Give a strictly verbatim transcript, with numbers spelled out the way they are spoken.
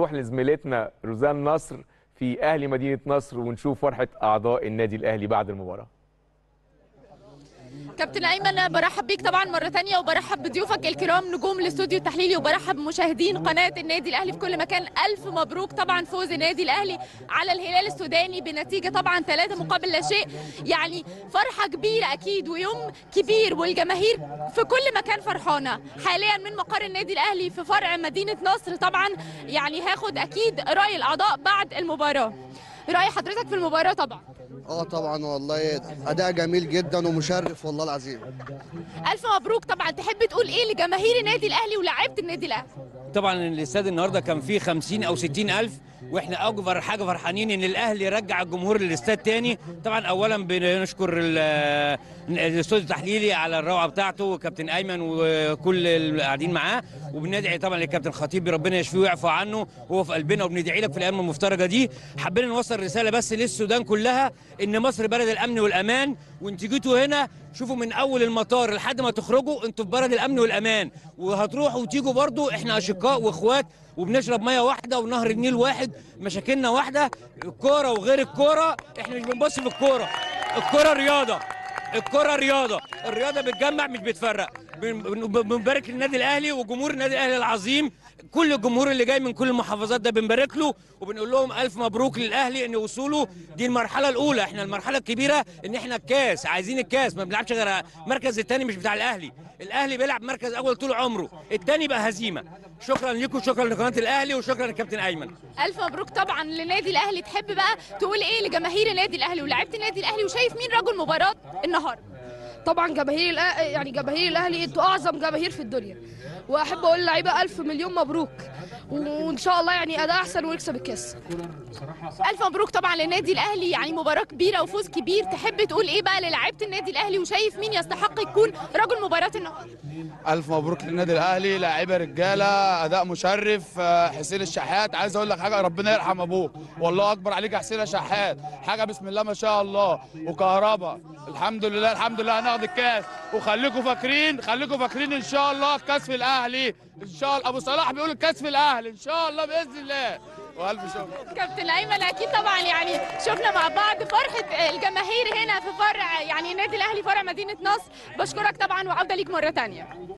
نروح لزميلتنا روزان نصر في أهلي مدينة نصر ونشوف فرحة أعضاء النادي الأهلي بعد المباراة. كابتن ايمن، برحب بيك طبعا مره ثانيه، وبرحب بضيوفك الكرام نجوم الاستوديو التحليلي، وبرحب بمشاهدين قناه النادي الاهلي في كل مكان. الف مبروك طبعا فوز النادي الاهلي على الهلال السوداني بنتيجه طبعا ثلاثة مقابل لا شيء، يعني فرحه كبيره اكيد ويوم كبير، والجماهير في كل مكان فرحانه. حاليا من مقر النادي الاهلي في فرع مدينه نصر، طبعا يعني هاخد اكيد راي الاعضاء بعد المباراه. راي حضرتك في المباراه طبعا؟ اه طبعا والله اداء جميل جدا ومشرف والله العظيم. الف مبروك طبعا. تحب تقول ايه لجماهير النادي الاهلي ولاعيبه النادي الاهلي؟ طبعا الاستاد النهارده كان فيه خمسين او ستين الف، واحنا اكبر حاجه فرحانين ان الاهلي رجع الجمهور للاستاد تاني. طبعا اولا بنشكر الاستوديو التحليلي على الروعه بتاعته، وكابتن ايمن وكل اللي قاعدين معاه، وبندعي طبعا للكابتن خطيب ربنا يشفيه ويعفو عنه، هو في قلبنا وبندعي لك في الايام المفترجه دي. حبينا نوصل رساله بس للسودان كلها ان مصر بلد الامن والامان، وانتوا جيتوا هنا شوفوا من اول المطار لحد ما تخرجوا انتوا في بلد الامن والامان، وهتروحوا وتيجوا برضو احنا اشقاء واخوات، وبنشرب ميه واحده ونهر النيل واحد، مشاكلنا واحده، الكوره وغير الكوره، احنا مش بنبص في الكوره، الكوره رياضه، الكوره رياضه، الرياضه بتجمع مش بتفرق. بنبارك للنادي الاهلي وجمهور النادي الاهلي العظيم، كل الجمهور اللي جاي من كل المحافظات ده بنبارك له، وبنقول لهم الف مبروك للاهلي ان وصوله دي المرحله الاولى. احنا المرحله الكبيره ان احنا الكاس، عايزين الكاس، ما بنلعبش غير المركز الثاني مش بتاع الاهلي، الاهلي بيلعب مركز اول طول عمره، الثاني بقى هزيمه. شكرا لكم، شكرا لقناه الاهلي، وشكرا للكابتن ايمن. الف مبروك طبعا للنادي الاهلي. تحب بقى تقول ايه لجماهير النادي الاهلي ولاعيبه النادي الاهلي، وشايف مين رجل مباراه النهارده؟ طبعا جماهير الأهلي، يعني جماهير الاهلي انتوا اعظم جماهير في الدنيا، واحب اقول للعيبه الف مليون مبروك، وان شاء الله يعني اداء احسن ويكسب الكاس. الف مبروك طبعا للنادي الاهلي، يعني مباراه كبيره وفوز كبير. تحب تقول ايه بقى للاعيبه النادي الاهلي، وشايف مين يستحق يكون رجل مباراه النهارده؟ الف مبروك للنادي الاهلي، لاعيبه رجاله، اداء مشرف. حسين الشحات عايز اقول لك حاجه، ربنا يرحم ابوه، والله اكبر عليك يا حسين الشحات، حاجه بسم الله ما شاء الله. وكهربا الحمد لله الحمد لله هناخد الكاس، وخليكم فاكرين خليكم فاكرين ان شاء الله الكاس في الاهلي ان شاء الله. ابو صلاح بيقول الكاس في الاهلي ان شاء الله باذن الله. والف شكر كابتن ايمن. اكيد طبعا يعني شفنا مع بعض فرحه الجماهير هنا في فرع يعني النادي الاهلي فرع مدينه نصر. بشكرك طبعا وعوده ليك مره ثانيه.